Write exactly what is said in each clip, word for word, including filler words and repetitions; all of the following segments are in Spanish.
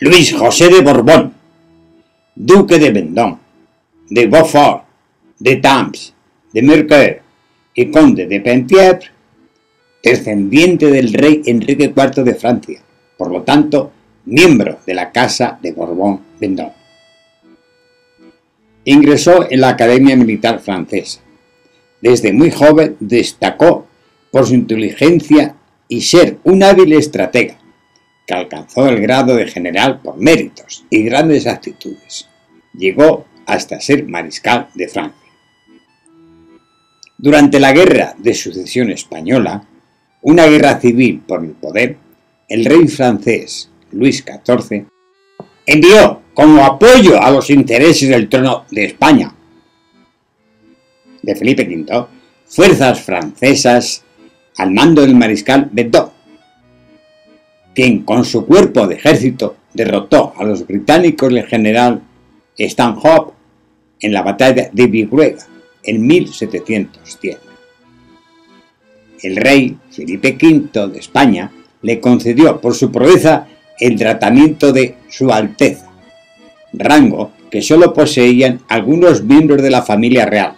Luis José de Borbón, duque de Vendôme, de Beaufort, de Tamps, de Mercœur y conde de Penthièvre, descendiente del rey Enrique cuarto de Francia, por lo tanto, miembro de la Casa de Borbón-Vendôme. Ingresó en la Academia Militar Francesa. Desde muy joven destacó por su inteligencia y ser un hábil estratega, que alcanzó el grado de general por méritos y grandes actitudes. Llegó hasta ser mariscal de Francia. Durante la Guerra de Sucesión Española, una guerra civil por el poder, el rey francés Luis catorce envió como apoyo a los intereses del trono de España de Felipe quinto fuerzas francesas al mando del mariscal Bedó, quien con su cuerpo de ejército derrotó a los británicos del general Stanhope en la batalla de Vigruega en mil setecientos diez. El rey Felipe quinto de España le concedió por su proeza el tratamiento de Su Alteza, rango que solo poseían algunos miembros de la familia real.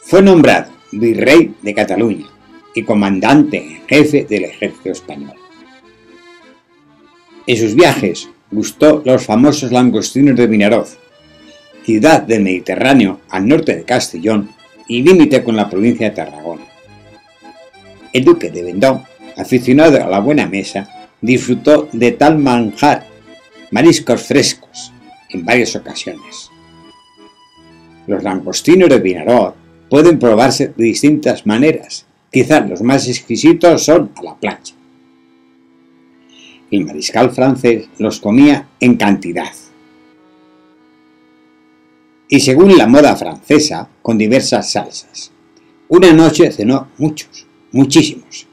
Fue nombrado virrey de Cataluña y comandante en jefe del ejército español. En sus viajes gustó los famosos langostinos de Vinaroz, ciudad del Mediterráneo al norte de Castellón y límite con la provincia de Tarragona. El duque de Vendôme, aficionado a la buena mesa, disfrutó de tal manjar, mariscos frescos, en varias ocasiones. Los langostinos de Vinaroz pueden probarse de distintas maneras, quizás los más exquisitos son a la plancha. El mariscal francés los comía en cantidad y según la moda francesa con diversas salsas. Una noche cenó muchos, muchísimos.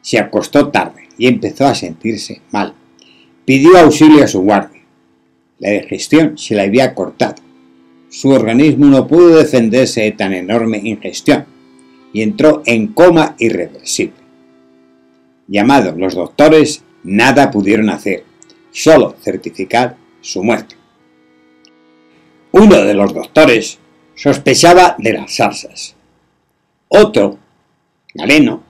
Se acostó tarde y empezó a sentirse mal. Pidió auxilio a su guardia. La digestión se la había cortado. Su organismo no pudo defenderse de tan enorme ingestión y entró en coma irreversible. Llamados los doctores, nada pudieron hacer, solo certificar su muerte. Uno de los doctores sospechaba de las salsas. Otro, Galeno,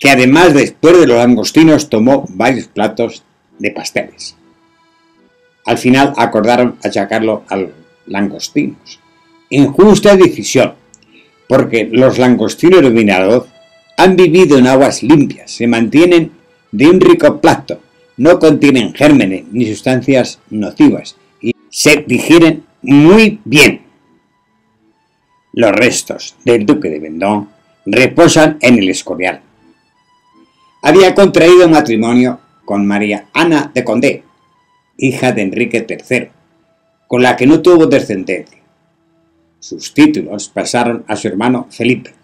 que además después de los langostinos tomó varios platos de pasteles. Al final acordaron achacarlo a los langostinos. Injusta decisión, porque los langostinos de Vinaroz han vivido en aguas limpias, se mantienen de un rico plato, no contienen gérmenes ni sustancias nocivas y se digieren muy bien. Los restos del duque de Vendôme reposan en el Escorial. Había contraído matrimonio con María Ana de Condé, hija de Enrique tercero, con la que no tuvo descendencia. Sus títulos pasaron a su hermano Felipe,